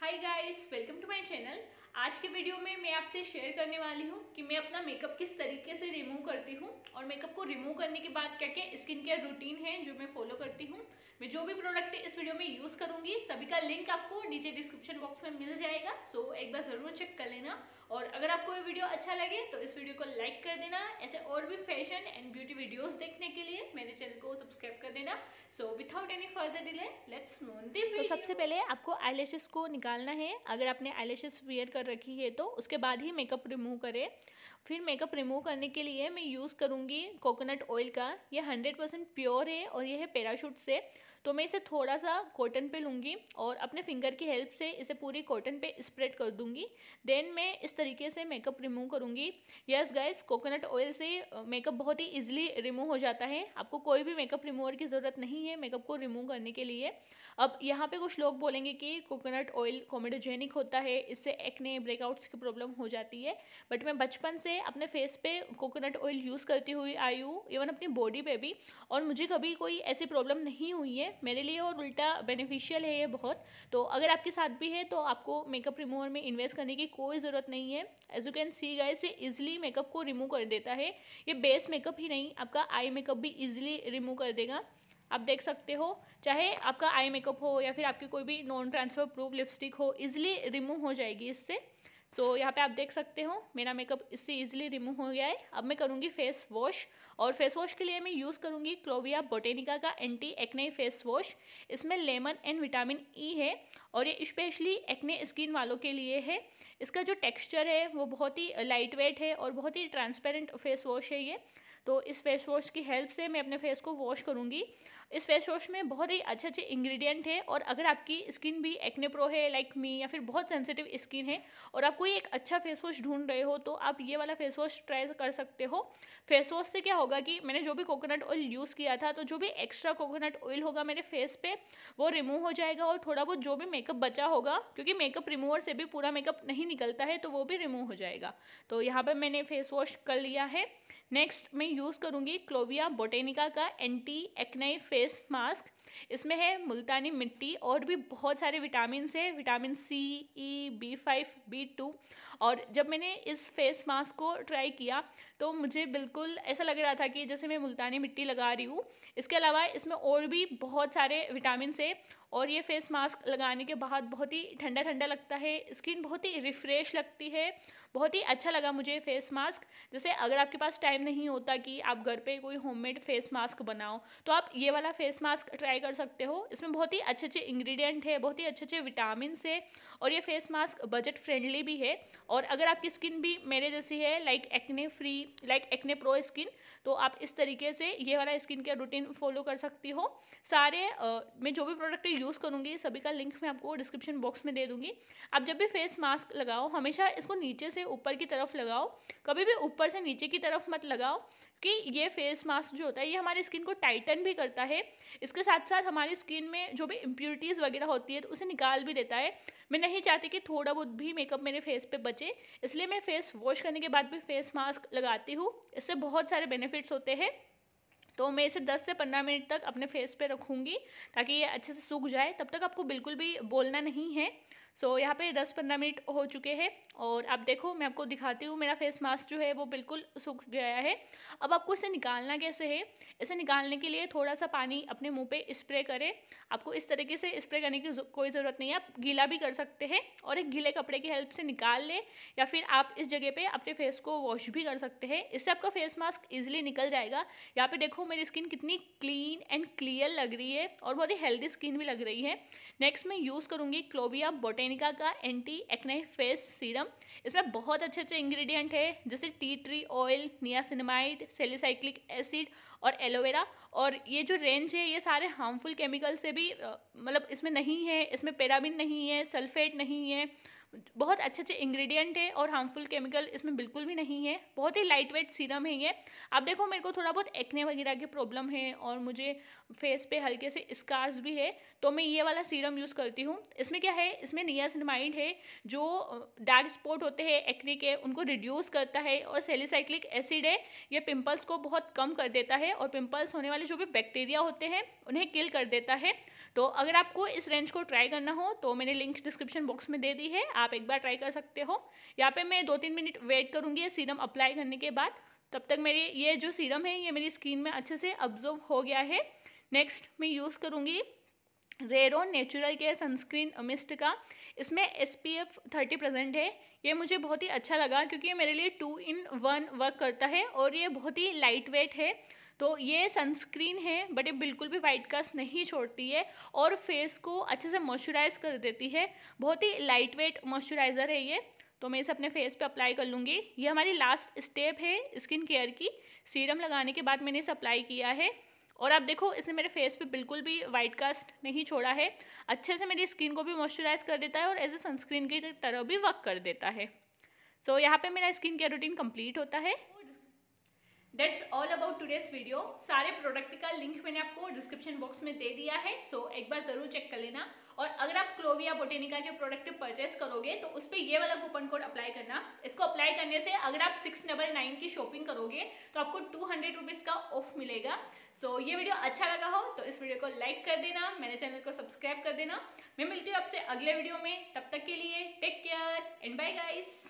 Hi guys, welcome to my channel. आज के video में मैं आपसे शेयर करने वाली हूँ कि मैं अपना मेकअप किस तरीके से रिमूव करती हूँ और मेकअप को रिमूव करने के बाद क्या क्या स्किन केयर रूटीन है जो मैं फॉलो करती हूँ। मैं जो भी प्रोडक्ट इस वीडियो में यूज़ करूँगी सभी का लिंक आपको नीचे डिस्क्रिप्शन बॉक्स में मिल जाएगा, सो एक बार ज़रूर चेक कर लेना। और अगर आपको ये वीडियो अच्छा लगे तो इस वीडियो को लाइक कर देना। ऐसे और भी फैशन एंड ब्यूटी वीडियोज़ देखने के लिए मेरे चैनल को सब्सक्राइब कर देना। So without any further delay let's move the video. सबसे पहले आपको आईलैशेस को निकालना है। अगर आपने आईलैशेस वेयर कर रखी है तो उसके बाद ही मेकअप रिमूव करें। फिर मेकअप रिमूव करने के लिए मैं यूज़ करूँगी कोकोनट ऑयल का। ये 100% प्योर है और यह है पैराशूट से। तो मैं इसे थोड़ा सा कॉटन पे लूँगी और अपने फिंगर की हेल्प से इसे पूरी कॉटन पे स्प्रेड कर दूँगी। देन मैं इस तरीके से मेकअप रिमूव करूँगी। यस गाइस, कोकोनट ऑयल से मेकअप बहुत ही ईजिली रिमूव हो जाता है। आपको कोई भी मेकअप रिमूवर की ज़रूरत नहीं है मेकअप को रिमूव करने के लिए। अब यहाँ पर कुछ लोग बोलेंगे कि कोकोनट ऑयल कोमेडोजेनिक होता है, इससे एक्ने ब्रेकआउट्स की प्रॉब्लम हो जाती है। बट मैं बचपन से अपने फेस पे कोकोनट ऑयल यूज़ करती हुई आई हूँ, इवन अपनी बॉडी पे भी, और मुझे कभी कोई ऐसी प्रॉब्लम नहीं हुई है मेरे लिए, और उल्टा बेनिफिशियल है ये बहुत। तो अगर आपके साथ भी है तो आपको मेकअप रिमूवर में इन्वेस्ट करने की कोई ज़रूरत नहीं है। As you can see guys, ये ईजिली मेकअप को रिमूव कर देता है। ये बेस मेकअप ही नहीं, आपका आई मेकअप भी ईजिली रिमूव कर देगा। आप देख सकते हो, चाहे आपका आई मेकअप हो या फिर आपकी कोई भी नॉन ट्रांसफर प्रूफ लिपस्टिक हो, इजीली रिमूव हो जाएगी इससे। सो यहाँ पे आप देख सकते हो मेरा मेकअप इससे इजीली रिमूव हो गया है। अब मैं करूँगी फेस वॉश, और फेस वॉश के लिए मैं यूज़ करूँगी क्लोविया बोटेनिका का एंटी एक्ने फेस वॉश। इसमें लेमन एंड विटामिन ई है और ये स्पेशली एक्ने स्किन वालों के लिए है। इसका जो टेक्स्चर है वो बहुत ही लाइट वेट है और बहुत ही ट्रांसपेरेंट फेस वॉश है ये। तो इस फेस वॉश की हेल्प से मैं अपने फेस को वॉश करूँगी। इस फेस वॉश में बहुत ही अच्छे अच्छे इंग्रेडिएंट है, और अगर आपकी स्किन भी एक्ने प्रो है लाइक मी, या फिर बहुत सेंसिटिव स्किन है और आप कोई एक अच्छा फेस वॉश ढूंढ रहे हो तो आप ये वाला फेस वॉश ट्राई कर सकते हो। फेस वॉश से क्या होगा कि मैंने जो भी कोकोनट ऑयल यूज़ किया था तो जो भी एक्स्ट्रा कोकोनट ऑयल होगा मेरे फेस पे वो रिमूव हो जाएगा, और थोड़ा बहुत जो भी मेकअप बचा होगा, क्योंकि मेकअप रिमूवर से भी पूरा मेकअप नहीं निकलता है, तो वो भी रिमूव हो जाएगा। तो यहाँ पर मैंने फेस वॉश कर लिया है। नेक्स्ट मैं यूज़ करूँगी क्लोविया बोटेनिका का एंटी एक्ने फेस मास्क। इसमें है मुल्तानी मिट्टी और भी बहुत सारे विटामिन है, विटामिन सी, ई, B5, B2। और जब मैंने इस फेस मास्क को ट्राई किया तो मुझे बिल्कुल ऐसा लग रहा था कि जैसे मैं मुल्तानी मिट्टी लगा रही हूँ। इसके अलावा इसमें और भी बहुत सारे विटामिन है, और ये फेस मास्क लगाने के बाद बहुत ही ठंडा ठंडा लगता है, स्किन बहुत ही रिफ़्रेश लगती है। बहुत ही अच्छा लगा मुझे फेस मास्क। जैसे अगर आपके पास टाइम नहीं होता कि आप घर पे कोई होममेड फेस मास्क बनाओ तो आप ये वाला फेस मास्क ट्राई कर सकते हो। इसमें बहुत ही अच्छे अच्छे इंग्रेडिएंट है, बहुत ही अच्छे अच्छे विटामिन है, और ये फेस मास्क बजट फ्रेंडली भी है। और अगर आपकी स्किन भी मेरे जैसी है like acne free, like acne prone skin, तो आप इस तरीके से ये वाला स्किन केयर रूटीन फॉलो कर सकती हो। सारे मैं जो भी प्रोडक्ट यूज़ करूँगी सभी का लिंक मैं आपको डिस्क्रिप्शन बॉक्स में दे दूँगी। आप जब भी फेस मास्क लगाओ हमेशा इसको नीचे से ऊपर की तरफ लगाओ, कभी भी ऊपर से नीचे की तरफ मत लगाओ, कि ये फेस मास्क जो होता है ये हमारी स्किन को टाइटन भी करता है, इसके साथ साथ हमारी स्किन में जो भी इम्प्योरिटीज़ वगैरह होती है तो उसे निकाल भी देता है। मैं नहीं चाहती कि थोड़ा बहुत भी मेकअप मेरे फेस पे बचे, इसलिए मैं फेस वॉश करने के बाद भी फेस मास्क लगाती हूँ। इससे बहुत सारे बेनिफिट्स होते हैं। तो मैं इसे 10 से 15 मिनट तक अपने फेस पे रखूँगी ताकि ये अच्छे से सूख जाए। तब तक आपको बिल्कुल भी बोलना नहीं है। सो यहाँ पे 10-15 मिनट हो चुके हैं, और आप देखो मैं आपको दिखाती हूँ मेरा फेस मास्क जो है वो बिल्कुल सूख गया है। अब आपको इसे निकालना कैसे है? इसे निकालने के लिए थोड़ा सा पानी अपने मुंह पे स्प्रे करें। आपको इस तरीके से स्प्रे करने की कोई ज़रूरत नहीं है, आप गीला भी कर सकते हैं और एक गीले कपड़े की हेल्प से निकाल लें, या फिर आप इस जगह पर अपने फेस को वॉश भी कर सकते हैं। इससे आपका फेस मास्क ईजिली निकल जाएगा। यहाँ पर देखो मेरी स्किन कितनी क्लीन एंड क्लियर लग रही है, और बहुत ही हेल्दी स्किन भी लग रही है। नेक्स्ट मैं यूज़ करूँगी क्लोविया बोटेनिका का एंटी एक्ने फेस सीरम। इसमें बहुत अच्छे अच्छे इंग्रेडिएंट है, जैसे tea tree oil, niacinamide, salicylic acid और एलोवेरा। और ये जो रेंज है ये सारे हार्मफुल केमिकल से भी मतलब इसमें नहीं है, इसमें पैराबिन नहीं है, सल्फेट नहीं है, बहुत अच्छे अच्छे इंग्रेडिएंट है और हार्मफुल केमिकल इसमें बिल्कुल भी नहीं है। बहुत ही लाइट वेट सीरम है ये। आप देखो मेरे को थोड़ा बहुत एक्ने वगैरह की प्रॉब्लम है और मुझे फेस पे हल्के से स्कार्स भी है, तो मैं ये वाला सीरम यूज़ करती हूँ। इसमें क्या है, इसमें नियासिनामाइड है जो डार्क स्पॉट होते हैं एक्ने के उनको रिड्यूस करता है, और सेलिसाइक्लिक एसिड है, यह पिम्पल्स को बहुत कम कर देता है और पिम्पल्स होने वाले जो भी बैक्टीरिया होते हैं उन्हें किल कर देता है। तो अगर आपको इस रेंज को ट्राई करना हो तो मैंने लिंक डिस्क्रिप्शन बॉक्स में दे दी है, आप एक बार ट्राई कर सकते हो। यहाँ पे मैं 2-3 मिनट वेट करूँगी ये सीरम अप्लाई करने के बाद, तब तक मेरे ये जो सीरम है ये मेरी स्किन में अच्छे से अब्जॉर्ब हो गया है। नेक्स्ट मैं यूज़ करूँगी रेरो नेचुरल केयर सनस्क्रीन मिस्ट का, इसमें SPF 30% है। ये मुझे बहुत ही अच्छा लगा क्योंकि ये मेरे लिए 2-in-1 वर्क करता है और ये बहुत ही लाइट वेट है। तो ये सनस्क्रीन है बट ये बिल्कुल भी वाइट कास्ट नहीं छोड़ती है और फेस को अच्छे से मॉइस्चराइज कर देती है। बहुत ही लाइट वेट मॉइस्चराइज़र है ये, तो मैं इसे अपने फेस पे अप्लाई कर लूँगी। ये हमारी लास्ट स्टेप है स्किन केयर की, सीरम लगाने के बाद मैंने इसे अप्लाई किया है और आप देखो इसने मेरे फेस पे बिल्कुल भी वाइट कास्ट नहीं छोड़ा है। अच्छे से मेरी स्किन को भी मॉइस्चराइज कर देता है और एज ए सनस्क्रीन की तरह भी वर्क कर देता है। सो यहाँ पे मेरा स्किन केयर रूटीन कंप्लीट होता है। That's all about today's video. सारे प्रोडक्ट का लिंक मैंने आपको डिस्क्रिप्शन बॉक्स में दे दिया है, सो एक बार ज़रूर चेक कर लेना। और अगर आप क्लोविया बोटेनिका के प्रोडक्ट परचेस करोगे तो उस पर ये वाला कूपन कोड अप्लाई करना। इसको अप्लाई करने से अगर आप 699 की शॉपिंग करोगे तो आपको 200 रुपीज़ का ऑफ मिलेगा। सो ये वीडियो अच्छा लगा हो तो इस वीडियो को लाइक कर देना, मेरे चैनल को सब्सक्राइब कर देना। मैं मिलती हूँ आपसे अगले वीडियो में, तब तक के लिए take care and bye guys.